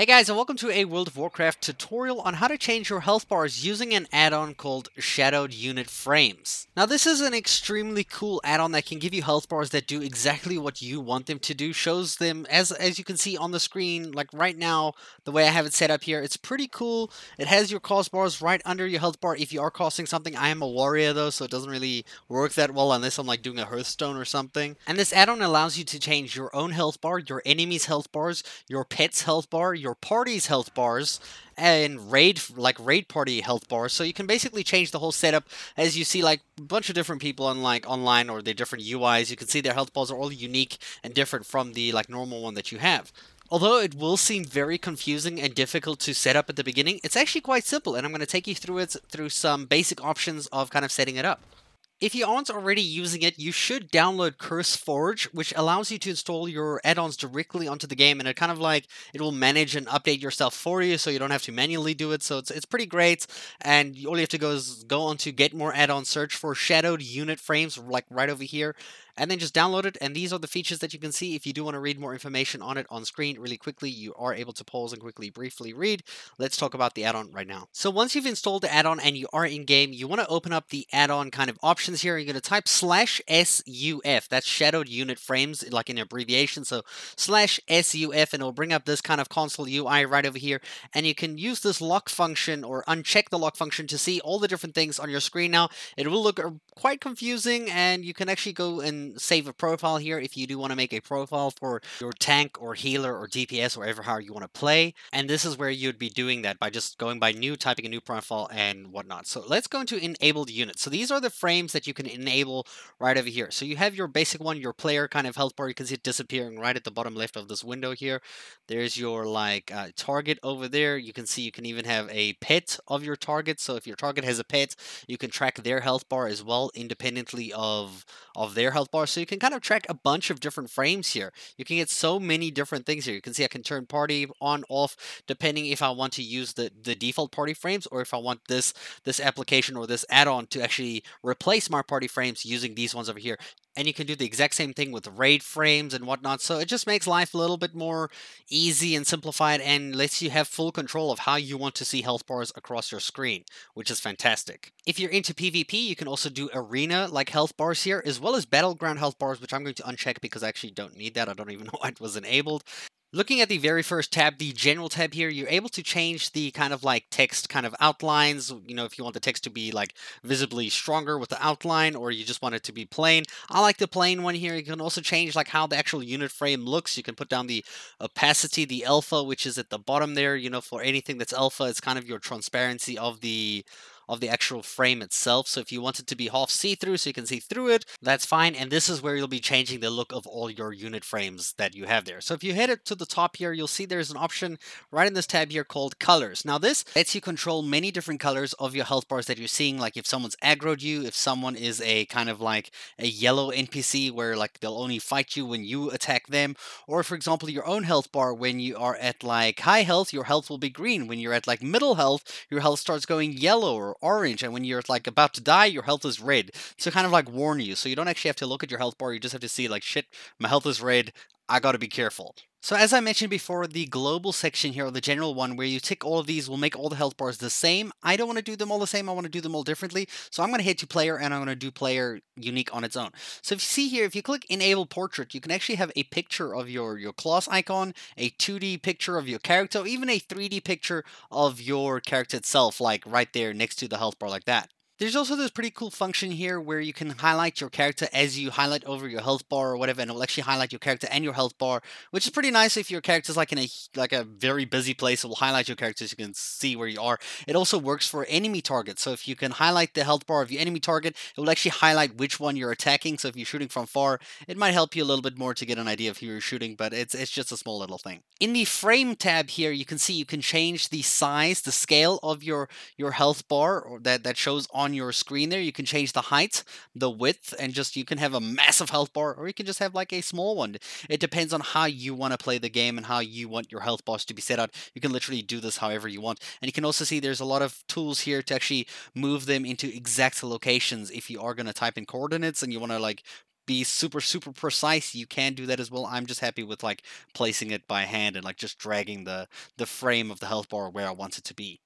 Hey guys, and welcome to a World of Warcraft tutorial on how to change your health bars using an add-on called Shadowed Unit Frames. Now this is an extremely cool add-on that can give you health bars that do exactly what you want them to do. Shows them, as you can see on the screen, like right now, the way I have it set up here, it's pretty cool. It has your cost bars right under your health bar if you are costing something. I am a warrior though, so it doesn't really work that well unless I'm like doing a Hearthstone or something. And this add-on allows you to change your own health bar, your enemy's health bars, your pet's health bar, your party's health bars, and raid party health bars. So you can basically change the whole setup. As you see, like a bunch of different people on like online or their different UIs, you can see their health bars are all unique and different from the like normal one that you have. Although it will seem very confusing and difficult to set up at the beginning, it's actually quite simple, and I'm going to take you through it through some basic options of kind of setting it up. If you aren't already using it, you should download CurseForge, which allows you to install your add-ons directly onto the game, and it kind of like, it will manage and update your stuff for you, so you don't have to manually do it, so it's pretty great. And all you have to do is go on to Get More Add-ons, search for Shadowed Unit Frames, like right over here, and then just download it, and these are the features that you can see. If you do want to read more information on it on screen really quickly, you are able to pause and quickly, briefly read. Let's talk about the add-on right now. So once you've installed the add-on and you are in-game, you want to open up the add-on kind of option here. You're going to type /SUF, that's Shadowed Unit Frames, like an abbreviation, so /SUF, and it'll bring up this kind of console UI right over here, and you can use this lock function or uncheck the lock function to see all the different things on your screen now. It will look quite confusing, and you can actually go and save a profile here if you do want to make a profile for your tank or healer or DPS or however you want to play, and this is where you'd be doing that by just going by new, typing a new profile and whatnot. So let's go into enabled units. So these are the frames that you can enable right over here. So you have your basic one, your player kind of health bar. You can see it disappearing right at the bottom left of this window here. There's your like target over there. You can see you can even have a pet of your target. So if your target has a pet, you can track their health bar as well, independently of their health bar. So you can kind of track a bunch of different frames here. You can get so many different things here. You can see I can turn party on, off, depending if I want to use the default party frames or if I want this application or this add-on to actually replace my party frames using these ones over here. And you can do the exact same thing with raid frames and whatnot, so it just makes life a little bit more easy and simplified and lets you have full control of how you want to see health bars across your screen, which is fantastic. If you're into PvP, you can also do arena like health bars here, as well as battleground health bars, which I'm going to uncheck because I actually don't need that. I don't even know why it was enabled. Looking at the very first tab, the general tab here, you're able to change the kind of like text kind of outlines, you know, if you want the text to be like visibly stronger with the outline or you just want it to be plain. I like the plain one here. You can also change like how the actual unit frame looks. You can put down the opacity, the alpha, which is at the bottom there, you know, for anything that's alpha, it's kind of your transparency of the actual frame itself. So if you want it to be half see-through so you can see through it, that's fine. And this is where you'll be changing the look of all your unit frames that you have there. So if you head it to the top here, you'll see there's an option right in this tab here called colors. Now this lets you control many different colors of your health bars that you're seeing, like if someone's aggroed you, if someone is a kind of like a yellow NPC where like they'll only fight you when you attack them, or for example, your own health bar, when you are at like high health, your health will be green. When you're at like middle health, your health starts going yellow or orange, and when you're like about to die, your health is red. So kind of like warn you, so you don't actually have to look at your health bar, you just have to see like, shit, my health is red, I gotta be careful. So as I mentioned before, the global section here, or the general one, where you tick all of these will make all the health bars the same. I don't want to do them all the same, I want to do them all differently. So I'm going to head to player, and I'm going to do player unique on its own. So if you see here, if you click enable portrait, you can actually have a picture of your class icon, a 2D picture of your character, or even a 3D picture of your character itself, like right there next to the health bar like that. There's also this pretty cool function here where you can highlight your character as you highlight over your health bar or whatever, and it'll actually highlight your character and your health bar, which is pretty nice if your character's like in a very busy place. It will highlight your character so you can see where you are. It also works for enemy targets, so if you can highlight the health bar of your enemy target, it will actually highlight which one you're attacking. So if you're shooting from far, it might help you a little bit more to get an idea of who you're shooting, but it's just a small little thing. In the frame tab here, you can see you can change the size, the scale of your health bar or that shows on your screen there. You can change the height, the width, and just you can have a massive health bar, or you can just have like a small one. It depends on how you want to play the game and how you want your health bars to be set out. You can literally do this however you want, and you can also see there's a lot of tools here to actually move them into exact locations if you are going to type in coordinates and you want to like be super, super precise, you can do that as well. I'm just happy with like placing it by hand and like just dragging the frame of the health bar where I want it to be.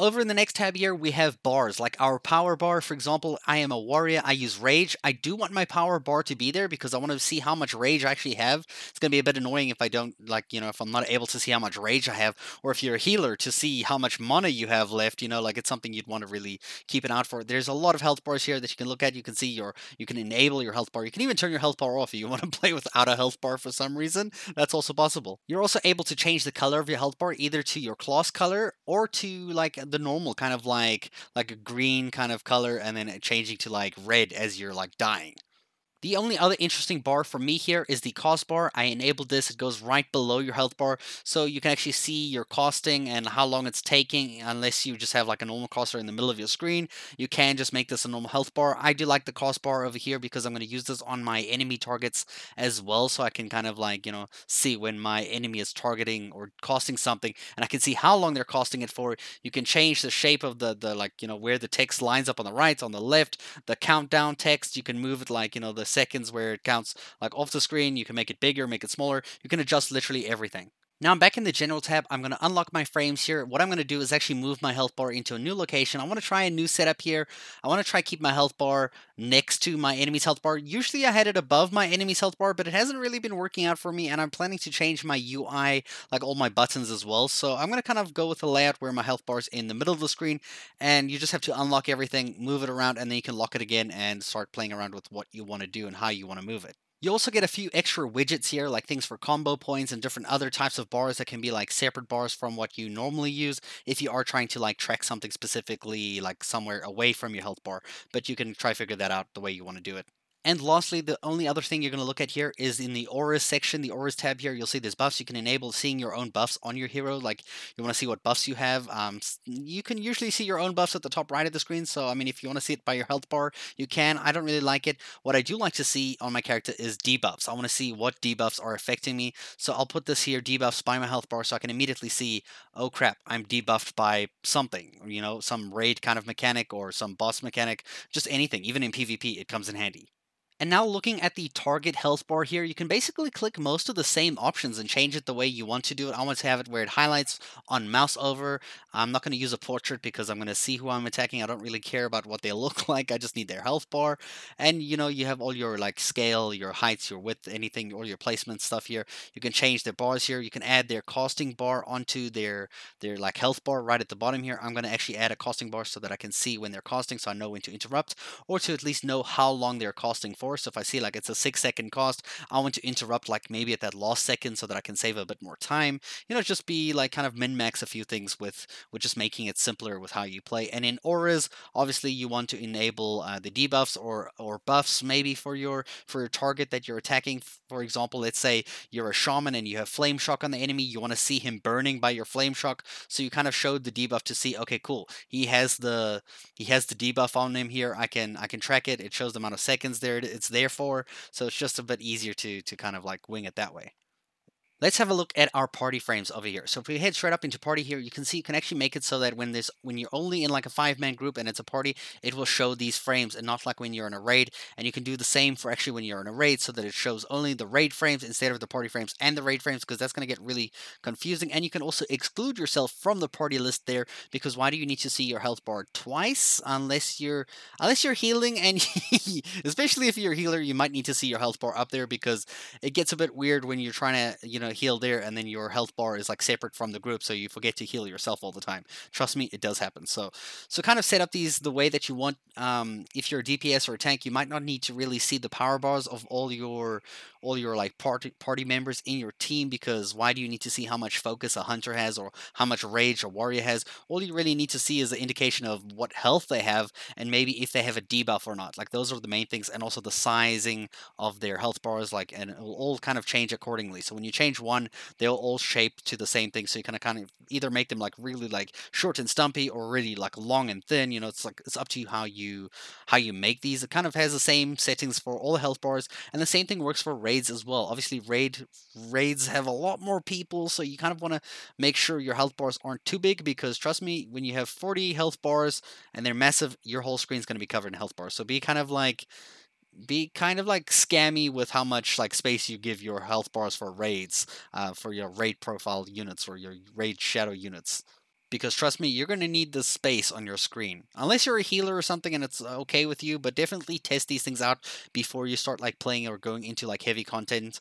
Over in the next tab here, we have bars, like our power bar. For example, I am a warrior, I use rage. I do want my power bar to be there because I want to see how much rage I actually have. It's going to be a bit annoying if I don't, like, you know, if I'm not able to see how much rage I have, or if you're a healer, to see how much mana you have left, you know, like it's something you'd want to really keep an eye out for. There's a lot of health bars here that you can look at. You can see your, you can enable your health bar. You can even turn your health bar off if you want to play without a health bar for some reason. That's also possible. You're also able to change the color of your health bar, either to your class color or to like the normal kind of like a green kind of color, and then changing to like red as you're like dying. The only other interesting bar for me here is the cost bar. I enabled this. It goes right below your health bar, so you can actually see your costing and how long it's taking, unless you just have like a normal coster in the middle of your screen. You can just make this a normal health bar. I do like the cost bar over here because I'm going to use this on my enemy targets as well, so I can kind of like, you know, see when my enemy is targeting or costing something, and I can see how long they're costing it for. You can change the shape of the like, you know, where the text lines up on the right, on the left, the countdown text. You can move it like, you know, the seconds where it counts like off the screen. You can make it bigger, make it smaller. You can adjust literally everything. Now I'm back in the general tab. I'm going to unlock my frames here. What I'm going to do is actually move my health bar into a new location. I want to try a new setup here. I want to try keep my health bar next to my enemy's health bar. Usually I had it above my enemy's health bar, but it hasn't really been working out for me, and I'm planning to change my UI, like all my buttons as well. So I'm going to kind of go with the layout where my health bar is in the middle of the screen, and you just have to unlock everything, move it around, and then you can lock it again and start playing around with what you want to do and how you want to move it. You also get a few extra widgets here, like things for combo points and different other types of bars that can be like separate bars from what you normally use if you are trying to like track something specifically like somewhere away from your health bar, but you can try figure that out the way you want to do it. And lastly, the only other thing you're going to look at here is in the auras section, the auras tab here. You'll see there's buffs. You can enable seeing your own buffs on your hero, like you want to see what buffs you have. You can usually see your own buffs at the top right of the screen. So, I mean, if you want to see it by your health bar, you can. I don't really like it. What I do like to see on my character is debuffs. I want to see what debuffs are affecting me. So I'll put this here, debuffs by my health bar, so I can immediately see, oh crap, I'm debuffed by something, you know, some raid kind of mechanic or some boss mechanic, just anything. Even in PvP, it comes in handy. And now looking at the target health bar here, you can basically click most of the same options and change it the way you want to do it. I want to have it where it highlights on mouse over. I'm not going to use a portrait because I'm going to see who I'm attacking. I don't really care about what they look like. I just need their health bar. And, you know, you have all your like scale, your heights, your width, anything, all your placement stuff here. You can change their bars here. You can add their costing bar onto their like health bar right at the bottom here. I'm going to actually add a costing bar so that I can see when they're costing, so I know when to interrupt, or to at least know how long they're costing for. So if I see like it's a 6-second cost, I want to interrupt like maybe at that last second so that I can save a bit more time. You know, just be like kind of min-max a few things with just making it simpler with how you play. And in auras, obviously you want to enable the debuffs or buffs maybe for your target that you're attacking. For example, let's say you're a shaman and you have flame shock on the enemy. You want to see him burning by your flame shock, so you kind of showed the debuff to see, okay, cool, he has the debuff on him here. I can track it. It shows the amount of seconds there. It's there for, so it's just a bit easier to kind of like wing it that way. Let's have a look at our party frames over here. So if we head straight up into party here, you can see you can actually make it so that when you're only in like a 5-man group and it's a party, it will show these frames and not like when you're in a raid. And you can do the same for actually when you're in a raid, so that it shows only the raid frames instead of the party frames and the raid frames, because that's going to get really confusing. And you can also exclude yourself from the party list there, because why do you need to see your health bar twice unless you're healing? And especially if you're a healer, you might need to see your health bar up there, because it gets a bit weird when you're trying to, you know, heal there and then your health bar is like separate from the group, so you forget to heal yourself all the time. Trust me, it does happen. So kind of set up these the way that you want. If you're a DPS or a tank, you might not need to really see the power bars of all your like party members in your team, because why do you need to see how much focus a hunter has or how much rage a warrior has? All you really need to see is the indication of what health they have and maybe if they have a debuff or not. Like, those are the main things, and also the sizing of their health bars, like, and it will all kind of change accordingly. So when you change one, they'll all shape to the same thing, so you can kind of either make them like really like short and stumpy or really like long and thin. You know, it's like, it's up to you how you make these. It kind of has the same settings for all the health bars, and the same thing works for raids as well. Obviously raids have a lot more people, so you kind of want to make sure your health bars aren't too big, because trust me, when you have 40 health bars and they're massive, your whole screen is going to be covered in health bars. So be kind of like be kind of like scammy with how much like space you give your health bars for raids, for your raid profile units or your raid shadow units. Because trust me, you're going to need the space on your screen. Unless you're a healer or something and it's okay with you, but definitely test these things out before you start like playing or going into like heavy content.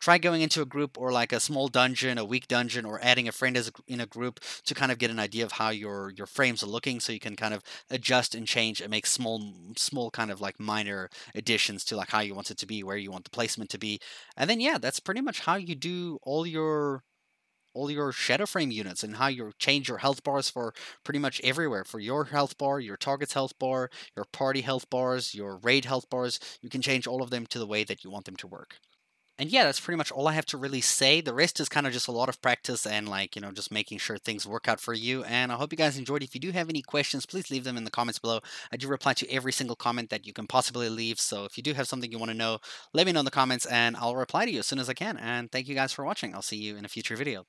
Try going into a group or like a small dungeon, a weak dungeon, or adding a friend as in a group to kind of get an idea of how your frames are looking, so you can kind of adjust and change and make small kind of like minor additions to like how you want it to be, where you want the placement to be. And then yeah, that's pretty much how you do all your shadow frame units and how you change your health bars for pretty much everywhere. For your health bar, your target's health bar, your party health bars, your raid health bars, you can change all of them to the way that you want them to work. And yeah, that's pretty much all I have to really say. The rest is kind of just a lot of practice and like, you know, just making sure things work out for you. And I hope you guys enjoyed. If you do have any questions, please leave them in the comments below. I do reply to every single comment that you can possibly leave. So if you do have something you want to know, let me know in the comments and I'll reply to you as soon as I can. And thank you guys for watching. I'll see you in a future video.